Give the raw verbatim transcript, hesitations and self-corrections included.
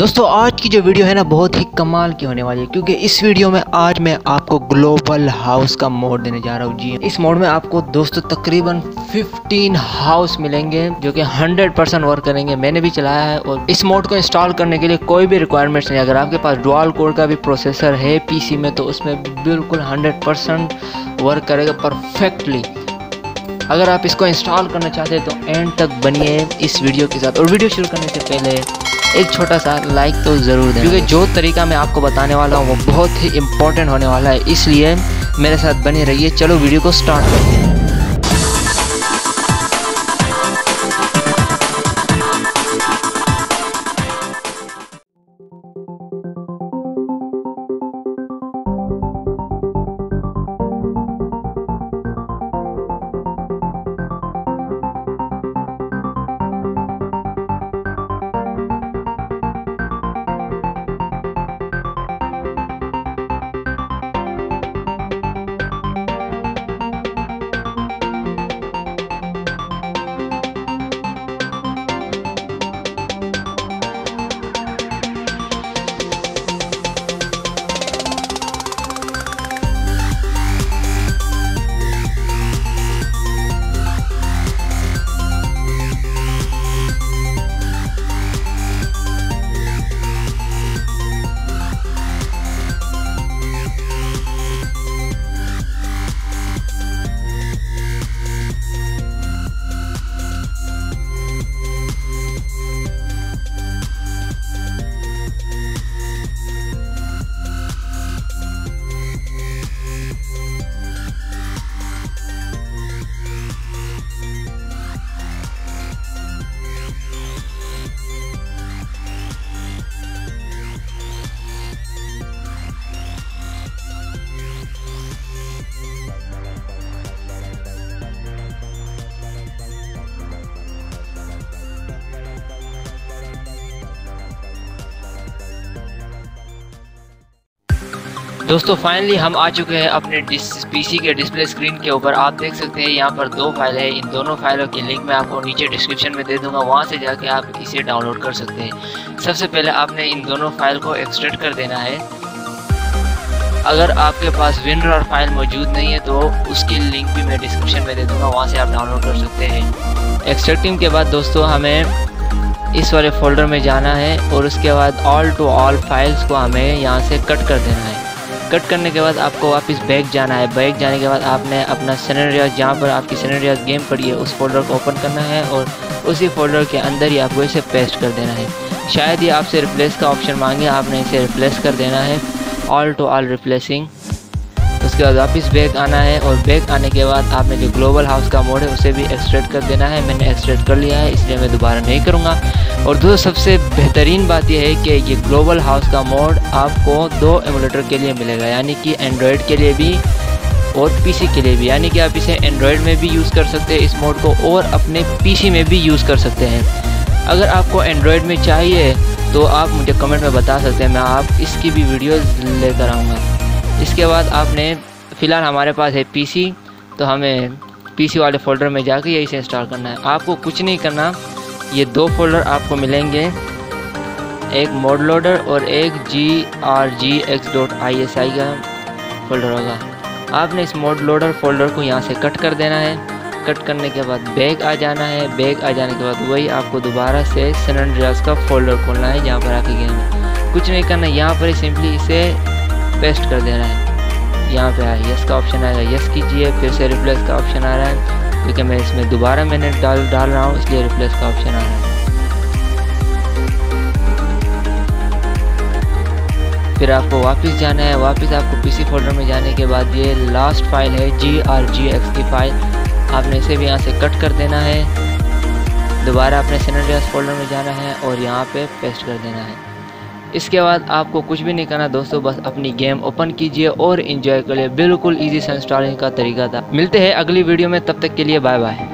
दोस्तों आज की जो वीडियो है ना बहुत ही कमाल की होने वाली है, क्योंकि इस वीडियो में आज मैं आपको ग्लोबल हाउस का मोड देने जा रहा हूँ। जी इस मोड में आपको दोस्तों तकरीबन पंद्रह हाउस मिलेंगे जो कि सौ परसेंट वर्क करेंगे। मैंने भी चलाया है और इस मोड को इंस्टॉल करने के लिए कोई भी रिक्वायरमेंट्स नहीं। अगर आपके पास डुअल कोर का भी प्रोसेसर है पीसी में तो उसमें बिल्कुल सौ परसेंट वर्क करेगा परफेक्टली। अगर आप इसको इंस्टॉल करना चाहते हैं तो एंड तक बनिए इस वीडियो के साथ। और वीडियो शुरू करने से पहले एक छोटा सा लाइक तो ज़रूर दें, क्योंकि जो तरीका मैं आपको बताने वाला हूँ वो बहुत ही इम्पोर्टेंट होने वाला है, इसलिए मेरे साथ बने रहिए। चलो वीडियो को स्टार्ट करते हैं। दोस्तों फाइनली हम आ चुके हैं अपने पीसी के डिस्प्ले स्क्रीन के ऊपर। आप देख सकते हैं यहाँ पर दो फाइल है, इन दोनों फाइलों की लिंक मैं आपको नीचे डिस्क्रिप्शन में दे दूंगा, वहाँ से जाके आप इसे डाउनलोड कर सकते हैं। सबसे पहले आपने इन दोनों फाइल को एक्सट्रैक्ट कर देना है। अगर आपके पास विनरार फाइल मौजूद नहीं है तो उसकी लिंक भी मैं डिस्क्रिप्शन में दे दूँगा, वहाँ से आप डाउनलोड कर सकते हैं। एक्सट्रैक्टिंग के बाद दोस्तों हमें इस वाले फोल्डर में जाना है और उसके बाद ऑल टू ऑल फाइल्स को हमें यहाँ से कट कर देना है। कट करने के बाद आपको वापस बैक जाना है। बैक जाने के बाद आपने अपना सिनेरियोज, जहाँ पर आपकी सिनेरियोज गेम पड़ी है, उस फोल्डर को ओपन करना है और उसी फोल्डर के अंदर ही आपको इसे पेस्ट कर देना है। शायद ही आपसे रिप्लेस का ऑप्शन मांगे, आपने इसे रिप्लेस कर देना है, ऑल टू ऑल रिप्लेसिंग। उसके बाद वापस बैक आना है और बैक आने के बाद आपने जो ग्लोबल हाउस का मोड है उसे भी एक्सट्रैक्ट कर देना है। मैंने एक्सट्रैक्ट कर लिया है इसलिए मैं दोबारा नहीं करूँगा। और दोस्तों सबसे बेहतरीन बात यह है कि ये ग्लोबल हाउस का मोड आपको दो एमुलेटर के लिए मिलेगा, यानी कि एंड्रॉयड के लिए भी और पीसी के लिए भी, यानी कि आप इसे एंड्रॉयड में भी यूज़ कर सकते हैं इस मोड को और अपने पीसी में भी यूज़ कर सकते हैं। अगर आपको एंड्रॉयड में चाहिए तो आप मुझे कमेंट में बता सकते हैं, मैं आप इसकी भी वीडियोस लेकर आऊँगा। इसके बाद आपने फ़िलहाल हमारे पास है पीसी, तो हमें पीसी वाले फोल्डर में जाकर यही से इंस्टॉल करना है। आपको कुछ नहीं करना, ये दो फोल्डर आपको मिलेंगे, एक ModLoader और एक G R G X dot I S I का फोल्डर होगा। आपने इस ModLoader फोल्डर को यहाँ से कट कर देना है। कट करने के बाद बैग आ जाना है। बैग आ जाने के बाद वही आपको दोबारा से सन एंड्रियास का फोल्डर खोलना है, जहाँ पर आपकी गेम है। कुछ नहीं करना, यहाँ पर सिंपली इसे पेस्ट कर देना है। यहाँ पे आए यस का ऑप्शन आएगा, यस कीजिए। फिर से रिप्लेस का ऑप्शन आ रहा है, क्योंकि मैं इसमें दोबारा मैंने डाल डाल रहा हूँ इसलिए रिप्लेस का ऑप्शन आ रहा है। फिर आपको वापस जाना है। वापस आपको पीसी फोल्डर में जाने के बाद ये लास्ट फाइल है जी आर जी एक्स की फाइल, आपने इसे भी यहाँ से कट कर देना है। दोबारा अपने सिनेरियोस फोल्डर में जाना है और यहाँ पे पेस्ट कर देना है। इसके बाद आपको कुछ भी नहीं करना दोस्तों, बस अपनी गेम ओपन कीजिए और एंजॉय करिए। बिल्कुल इजी इंस्टॉलिंग का तरीका था। मिलते हैं अगली वीडियो में, तब तक के लिए बाय बाय।